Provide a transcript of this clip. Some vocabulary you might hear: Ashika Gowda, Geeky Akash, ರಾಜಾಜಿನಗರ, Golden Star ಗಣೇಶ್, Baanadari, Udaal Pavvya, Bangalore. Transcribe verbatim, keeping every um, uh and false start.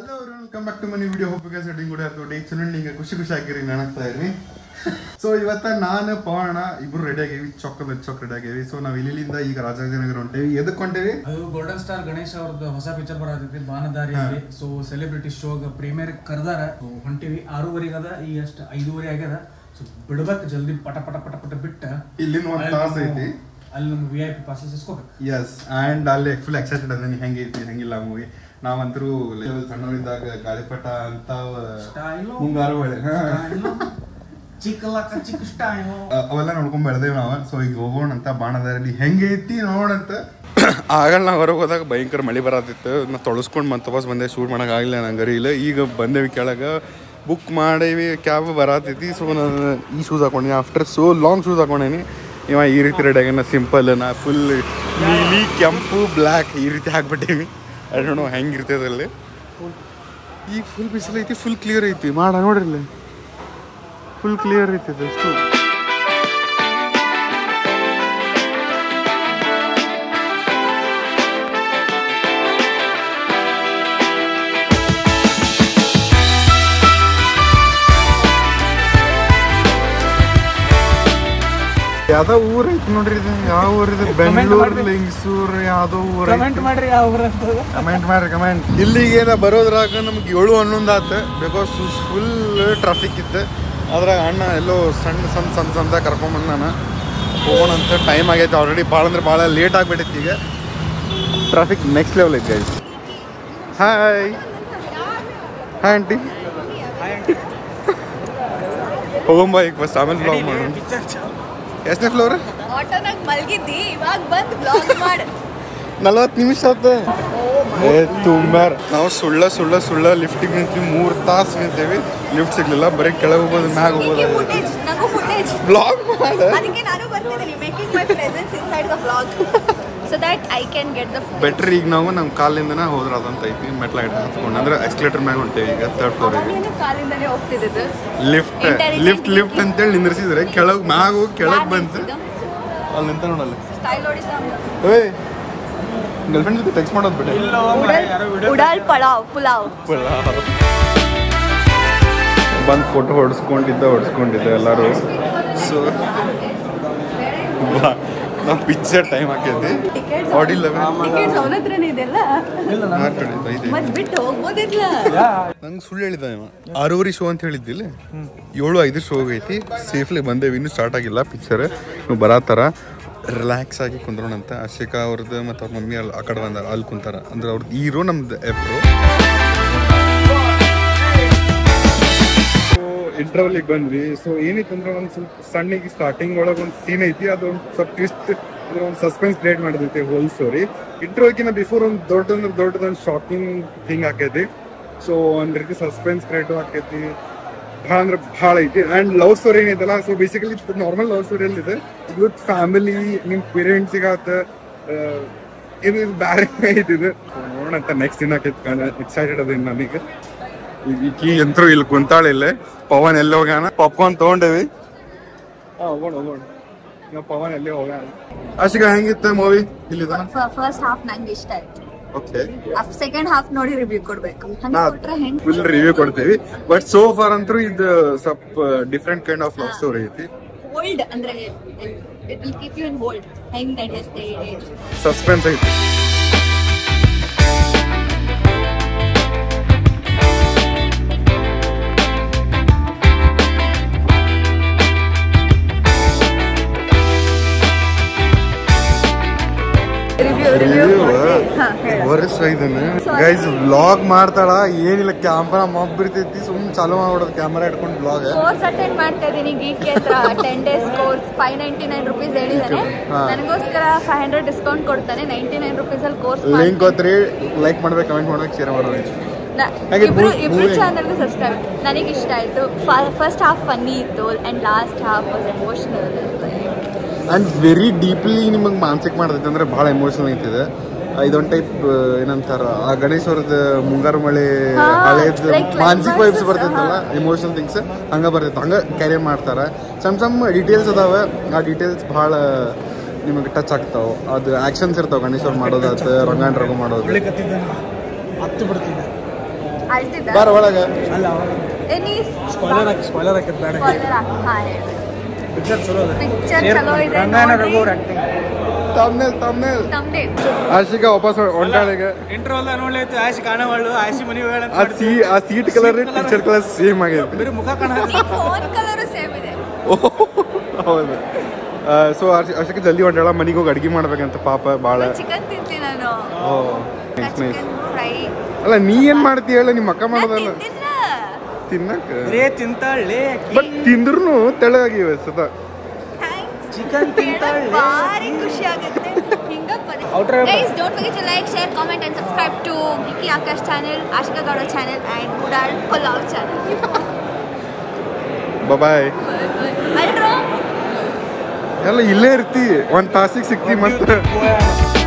Hello everyone, come back to my new video. Hope you guys are doing good. Today, today, so ಇವತ್ತು ನಾನು ಪವನ ಇಬ್ರು ready ಆಗಿವಿ chocolate ಚಾಕ್ ready ಆಗಿವಿ so ನಾವು ಇಲ್ಲಿಂದ ಈಗ ರಾಜಾಜಿನಗರ ಹೊಂಟೇವಿ ಎದಕ್ಕೆ ಹೊಂಟೇವಿ ಅದು ಗೋಲ್ಡನ್ ಸ್ಟಾರ್ ಗಣೇಶ್ ಅವರ ಹೊಸ ಪಿಕ್ಚರ್ ಬರತಿತ್ತು ಬಾನದಾರಿಯಲ್ಲಿ ಸೊ ಸೆಲೆಬ್ರಿಟಿ ಶೋ ಪ್ರೀಮಿಯರ್ ಕರೆದಾರ ಹೊಂಟೇವಿ ಆರೂವರೆಗೆ ಅದ ಈ ಅಷ್ಟ ಐದೂವರೆ ಆಗ್ಯದ ಸೊ ಬಿಡಬೇಕು ಜಲ್ದಿ ಪಟ ಪಟ ಪಟ ಪಟ ಬಿಟ್ಟ ಇಲ್ಲಿನ ಒಂದು ತಾಸು ಐತಿ ಅಲ್ಲಿ ನಮಗೆ ವಿಐಪಿ ಪಾಸ್ ಸಿಸ್ಕೋಬೇಕು yes and ಅಲ್ಲಿ ಫುಲ್ ಎಕ್ಸೈಟೆಡ್ ಅದನ್ನ ಹೆಂಗೆ ಐತಿ ಹೆಂಗಿಲ್ಲ ಮೂವಿ ನಾವಂತರೂ ಸಣ್ಣವರಿದ್ದಾಗ ಗಾಳಿಪಟ ಅಂತ ಮುಂಗಾರು ಹೊಳೆ ಹಾ ಚಿಕ್ಕಲಕ್ಕ ಚಿಕ್ಕಷ್ಟ ಅವೆಲ್ಲ ನೋಡ್ಕೊಂಡ್ ಬೆಳೆದೇವ್ ನಾವ ಸೊ ಈಗ ಹೋಗೋಣ ಅಂತ ಬಾಣದಾರಲ್ಲಿ ಹೆಂಗೈತಿ ನೋಡಂತ ಆಗಲ್ಲ ನಾವು ಹೊರಗೆ ಹೋದಾಗ ಭಯಂಕರ ಮಳೆ ಬರತ್ತಿತ್ತು ನಾ ತೊಳಸ್ಕೊಂಡು ಮತ್ತೆ ವಾಪಸ್ ಬಂದೆ ಶೂಟ್ ಮಾಡಕ್ ಆಗಿಲ್ಲ ನಂಗರಿ ಇಲ್ಲ ಈಗ ಬಂದೇವಿ ಕೆಳಗ ಬುಕ್ ಮಾಡೇವಿ ಕ್ಯಾಬ್ ಬರತೈತಿ ಸೊ ನಾನು ಈ ಶೂಸ್ ಹಾಕೊಂಡೀನಿ ಆಫ್ಟರ್ ಸೋ ಲಾಂಗ್ ಶೂಸ್ ಹಾಕೊಂಡೇನಿ ಇವ ಈ ರೀತಿ ರೆಡಿಯಾಗಿ ನಾ ಸಿಂಪಲ್ ನಾ ಫುಲ್ ನೀಲಿ ಕೆಂಪು ಬ್ಲ್ಯಾಕ್ ಈ ರೀತಿ ಹಾಕ್ಬಿಟ್ಟೀವಿ ಅದನ್ನು ಹೆಂಗಿರ್ತದಲ್ಲಿ ಈಗ ಫುಲ್ ಬಿಸಿಲು ಐತಿ ಫುಲ್ ಕ್ಲಿಯರ್ ಐತಿ ಮಾಡ ನೋಡ್ರಿಲ್ಲ ಫುಲ್ ಕ್ಲಿಯರ್ ಇತ್ತು ಅಷ್ಟು ಯಾವ್ದೋ ಊರು ಐತಿ ನೋಡ್ರಿ ಇದು ಯಾವ ಊರು ಇದು ಬೆಂಗಳೂರು ಲಿಂಗಸೂರು ಯಾವ್ದೋ ಊರು ಕಮೆಂಟ್ ಮಾಡ್ರಿ ಯಾವ ಊರು ಅಂತ ಕಮೆಂಟ್ ಮಾಡ್ರಿ ಕಮೆಂಟ್ ಇಲ್ಲಿಗೇನ ಬರೋದ್ರಾಗ ನಮ್ಗೆ ಏಳು ಹನ್ನೊಂದು ಆಯ್ತು ಬಿಕಾಸ್ ಫುಲ್ ಟ್ರಾಫಿಕ್ ಇತ್ತು ಅದ್ರಾಗ ಅಣ್ಣ ಎಲ್ಲೋ ಸಣ್ಣ ಸಣ್ಣ ಸಣ್ಣ ಸಣ್ಣದಾಗ ಕರ್ಕೊಂಬಂದು ನಾನು ಹೋಗೋಣ ಅಂತ ಟೈಮ್ ಆಗೈತೆ ಆಲ್ರೆಡಿ ಭಾಳ ಅಂದ್ರೆ ಭಾಳ ಲೇಟ್ ಆಗಿಬಿಟ್ಟಿತ್ತು ಈಗ ಟ್ರಾಫಿಕ್ ನೆಕ್ಸ್ಟ್ ಲೆವೆಲ್ ಐತೆ ಗೈಸ್ ಹಾಯ್ ಹಾಯ್ ಆಂಟಿ ಹೋಗೋಂಬ ಈಗ ಫಸ್ಟ್ ಆಮೇಲೆ ಬ್ಲಾಗ್ ಮಾಡೋಣ ಎಷ್ಟನೇ ಫ್ಲೋರ್ ಆಟೋನಾಗ ಮಲಗಿದ್ದಿ ಇವಾಗ ಬಂದು ಬ್ಲಾಗ್ ಮಾಡು ನಲ್ವತ್ತು ನಿಮಿಷ ಆಯ್ತು ಏ ತುಂಬ ನಾವು ಸುಳ್ಳ ಸುಳ್ಳ ಸುಳ್ಳ ಲಿಫ್ಟಿಗೆ ನಿಂತೀವಿ ಮೂರು ತಾಸು ನಿಂತೀವಿ ಲಿಫ್ಟ್ ಸಿಗ್ಲಿಲ್ಲ ಬರೀ ಕೆಳಗೆ ಹೋಗೋದು ಮ್ಯಾಗ ಹೋಗೋದು ಬ್ಲಾಗ್ ಅದಕ್ಕೆ ನಾನು ಬರ್ತಿದ್ದೀನಿ making my presence inside the blog so that I can get the better ಈಗ ನಾವು ನಮ್ಮ ಕಾಲಿಂದನೇ ಹೋದ್ರ ಅದಂತ ಐತಿ ಮೆಟ್ಲ ಐಟ್ ಹತ್ಕೊಂಡು ಅಂದ್ರೆ ಎಸ್ಕಲೇಟರ್ ಮ್ಯಾಗ ಹೊಂಟೇವಿ ಈಗ ಥರ್ಡ್ ಫ್ಲೋರಿಗೆ ಕಾಲಿಂದನೇ ಹೋಗ್ತಿದ್ದು ಲಿಫ್ಟ್ ಲಿಫ್ಟ್ ಲಿಫ್ಟ್ ಅಂತೇಳಿ ನಿಂದ್ರಿಸಿದ್ರೆ ಕೆಳಗೆ ಮ್ಯಾಗ ಹೋಗಿ ಕೆಳಗೆ ಬಂತು ಅಲ್ಲಿ ನಿಂತ ನೋಡಲ್ಲ ಸ್ಟೈಲ್ ನೋಡಿದ ಏಯ್ ಗರ್ಲ್ಫ್ರೆಂಡ್ ಜೊತೆ ಟೆಕ್ಸ್ಟ್ ಮಾಡೋದು ಬಿಟ್ಟೆ ಉಡಾಲ್ ಪಲಾವ್ ಪುಲಾವ್ ಪುಲಾವ್ ಬಂದು ಫೋಟೋ ಹೊಡ್ಸ್ಕೊಂಡಿದ್ದ ಹೊಡ್ಸ್ಕೊಂಡಿದ್ದೆ ಎಲ್ಲರೂ ಸೊ ನಾವು ಪಿಕ್ಚರ್ ಟೈಮ್ ಹಾಕೈತಿ ಆಡಿಲ್ಲ ನಂಗೆ ಸುಳ್ಳು ಹೇಳಿದ ಆರೂವರೆ ಶೋ ಅಂತ ಹೇಳಿದ್ದಿಲ್ಲ ಏಳು ಐದು ಶೋ ಐತಿ ಸೇಫ್ಲಿ ಬಂದೇವಿ ಇನ್ನೂ ಸ್ಟಾರ್ಟ್ ಆಗಿಲ್ಲ ಪಿಕ್ಚರ್ ನೀವು ಬರತ್ತಾರ ರಿಲ್ಯಾಕ್ಸ್ ಆಗಿ ಕುಂದ್ರೋಣ ಅಂತ ಅಶಿಕಾ ಅವ್ರದ್ದು ಮತ್ತು ಅವ್ರ ಮಮ್ಮಿ ಅಲ್ಲಿ ಆ ಕಡೆ ಬಂದ ಅಲ್ಲಿ ಕುಂತಾರ ಅಂದ್ರೆ ಅವ್ರದ್ದು ಈರೋ ನಮ್ದು ಎಪ್ರು ಇಂಟರ್ವಲ್ಗೆ ಬಂದ್ವಿ ಸೊ ಏನಿತ್ತು ಅಂದ್ರೆ ಒಂದು ಸ್ವಲ್ಪ ಸಣ್ಣಿಗೆ ಸ್ಟಾರ್ಟಿಂಗ್ ಒಳಗೆ ಒಂದು ಸೀನ್ ಐತಿ ಅದೊಂದು ಸ್ವಲ್ಪ ಟ್ವಿಸ್ಟ್ ಅಂದ್ರೆ ಒಂದು ಸಸ್ಪೆನ್ಸ್ ಕ್ರಿಯೇಟ್ ಮಾಡಿದೈತಿ ಹೋಲ್ ಸ್ಟೋರಿ ಇಂಟರ್ವ್ಯೂಕಿನ ಬಿಫೋರ್ ಒಂದು ದೊಡ್ಡದಂದ್ರೆ ದೊಡ್ಡದೊಂದು ಶಾಕಿಂಗ್ ಥಿಂಗ್ ಆಕೈತಿ ಸೊ ಒಂದು ರೀತಿ ಸಸ್ಪೆನ್ಸ್ ಕ್ರಿಯೇಟ್ ಆಕೈತಿ ಭಾಳ ಅಂದ್ರೆ ಭಾಳ ಐತಿ ಆ್ಯಂಡ್ ಲವ್ ಸ್ಟೋರಿ ಏನೈತಲ್ಲ ಸೊ ಬೇಸಿಕಲಿ ನಾರ್ಮಲ್ ಲವ್ ಸ್ಟೋರಿಯಲ್ಲಿ ಇದೆ ವಿತ್ ಫ್ಯಾಮಿಲಿ ನಿಮ್ಮ ಪೇರೆಂಟ್ಸಿಗಾತ ಇದು ಬ್ಯಾರೆ ಐತಿದು ನೋಡೋಣಂತ ನೆಕ್ಸ್ಟ್ ದಿನ ಎಕ್ಸೈಟೆಡ್ ಅದೇನು ನನಗೆ ಈಕಿ ಅಂತರೂ ಇಲ್ಲಿ ಕುಂತಾಳಿಲ್ಲ ಪವನ್ ಎಲ್ಲ ಹೋಗ್ಯಾನ ಪಾಪ್ಕಾರ್ನ್ ತೊಗೊಂಡೇವಿ ಹಾಂ ಹೋಗೋಣ ಹೋಗೋಣ ನಾವು ಪವನ್ ಎಲ್ಲೇ ಹೋಗ್ಯಾನ ಅಶಿಕ ಹೆಂಗಿತ್ತು ಮೂವಿ ಇಲ್ಲಿದ ಫಸ್ಟ್ ಹಾಫ್ ನಂಗೆ ಇಷ್ಟ ಆಯ್ತು ಓಕೆ ಅಪ್ ಸೆಕೆಂಡ್ ಹಾಫ್ ನೋಡಿ ರಿವ್ಯೂ ಕೊಡಬೇಕು ಫುಲ್ ರಿವ್ಯೂ ಕೊಡ್ತೀವಿ ಬಟ್ ಸೋ ಫಾರ್ ಅಂತರೂ ಇದು ಸ್ವಲ್ಪ different kind of love story ಐತಿ ಹೋಲ್ಡ್ ಅಂದ್ರೆ it will keep you in hold ಹೆಂಗ್ ನಡೆಯುತ್ತೆ ಸಸ್ಪೆನ್ಸ್ ಐತಿ ಗೈಸ್ ವ್ಲಾಗ್ ಮಾಡ್ತಾಳ ಏನಿಲ್ಲ ಕ್ಯಾಮ್ರಾ ಮಬ್ ಬಿಡ್ತೈತಿ ಸುಮ್ಮನೆ ಚಾಲೂ ಮಾಡ್ಬಿಡೋದು ಕ್ಯಾಮರಾ ಇಟ್ಕೊಂಡು ವ್ಲಾಗ್ ಕೋರ್ಸ್ ಅಟೆಂಡ್ ಮಾಡ್ತಾ ಇದೀನಿ ಗೀಕಿ ಹತ್ರ ten days course five ninety nine rupees ಹೇಳಿದಾನೆ ನನಗೋಸ್ಕರ ಫೈವ್ ಹಂಡ್ರೆಡ್ ಡಿಸ್ಕೌಂಟ್ ಕೊಡ್ತಾನೆ ನೈಂಟಿ ನೈನ್ ರುಪೀಸ್ ಅಲ್ಲಿ ಕೋರ್ಸ್ ಲಿಂಕ್ ಗೊತ್ತ್ರಿ ಲೈಕ್ ಮಾಡ್ಬೇಕು ಕಮೆಂಟ್ ಮಾಡ್ಬೇಕು ಶೇರ್ ಮಾಡ್ಬೇಕು ಇಬ್ರು ಇಬ್ರು ಚಾನಲ್ಗೂ ಸಬ್ಸ್ಕ್ರೈಬ್ ನನಗೆ ಇಷ್ಟ ಆಯ್ತು ಫಸ್ಟ್ ಹಾಫ್ ಫನ್ನಿ ಇತ್ತು and last half emotional and very deeply ನಿಮಗೆ ಮಾನಸಿಕ ಮಾಡ್ತೈತೆ ಅಂದ್ರೆ ಬಹಳ ಎಮೋಷನಲ್ ಐತಿದೆ ಇದೊಂದು ಟೈಪ್ ಏನಂತಾರ ಆ ಗಣೇಶ್ ಅವ್ರದ ಮುಂಗಾರು ಮಳೆ ಹಳೇದು ಮಾನಸಿಕ ವೈಬ್ಸ್ ಬರ್ತೈತಲ್ಲ ಎಮೋಷನಲ್ ಥಿಂಗ್ಸ್ ಹಂಗೆ ಬರ್ತೈತೆ ಹಂಗೆ ಕ್ಯಾರಿ ಮಾಡ್ತಾರೆ ಸಣ್ಣ ಸಣ್ಣ ಡೀಟೇಲ್ಸ್ ಅದಾವೆ ಆ ಡೀಟೇಲ್ಸ್ ಭಾಳ ನಿಮಗೆ ಟಚ್ ಆಗ್ತಾವೆ ಅದು ಆ್ಯಕ್ಷನ್ಸ್ ಇರ್ತಾವೆ ಗಣೇಶ್ ಅವ್ರು ಮಾಡೋದಾಯ್ತು ರಂಗಾಂಡ್ರಗು ಮಾಡೋದು ಅಳ್ತಿದ್ದ ಬಾರ ಒಳಗೆ ಅಲ್ಲ ಎನಿ ಸ್ಪಾಯ್ಲರ್ ಹಾಕಿ ಸ್ಪಾಯ್ಲರ್ ಹಾಕಿ ಬೇಡ ಸ್ಪಾಯ್ಲರ್ ಹಾಕಿ ಹಾ ಪಿಕ್ಚರ್ ಚಲೋ ಇದೆ ಪಿಕ್ಚರ್ ಚಲೋ ಇದೆ Ranganagowda acting thumbnail thumbnail thumbnail Ashika ವಾಪಸ್ ಹೊಂಟಾಳಿಗೆ ಇಂಟ್ರೋ ಅಲ್ಲ ನೋಡ್ಲೈತೆ ಆಶಿ ಕಾಣವಳು ಆಶಿ ಮನಿ ಹೋಗಣ ಆ ಸೀ ಆ seat colour picture colour same ಆಗಿದೆ ಬೇರೆ ಮುಖ ಕಾಣುತ್ತೆ ಫೋನ್ ಕಲರ್ ಸೇಮ್ ಇದೆ ಹೌದು ಸೊ ಆಶಿಕಾ ಜಲ್ದಿ ಹೊಂಟಾಳ ಮನಿಗೆ ಹೋಗಿ ಅಡಿಗೆ ಮಾಡಬೇಕಂತ ಪಾಪ ಬಾಳ ಚಿಕನ್ ತಿಂತೀನಿ ನಾನು ಓ ಚಿಕನ್ ಫ್ರೈ ಅಲ್ಲ ನೀ ಏನು ಮಾಡ್ತೀಯ ಹೇಳು ನಿಮ್ಮ ಅಕ್ಕ ಮಾಡೋದಲ್ಲ ತಿನ್ನಕ ರೇ ತಿಂತಾಳೆ ಬಟ್ ತಿಂದ್ರೂ ತೆಳಗಾಗಿವೆ ಸದಾ ಚಿಕನ್ ತಿಂತಾಳೆ ಬಾರಿ ಖುಷಿ ಆಗುತ್ತೆ ಹಿಂಗ ಪರಿಚಯ guys don't forget to like share comment and subscribe to Geeky Akash channel Ashika Gowda channel and Udaal Pavvya channel bye bye ಅಲ್ರೋ ಎಲ್ಲ ಇಲ್ಲೇ ಇರ್ತಿ ಒಂದು ತಾಸಿಗೆ ಸಿಕ್ತಿ ಮತ್ತೆ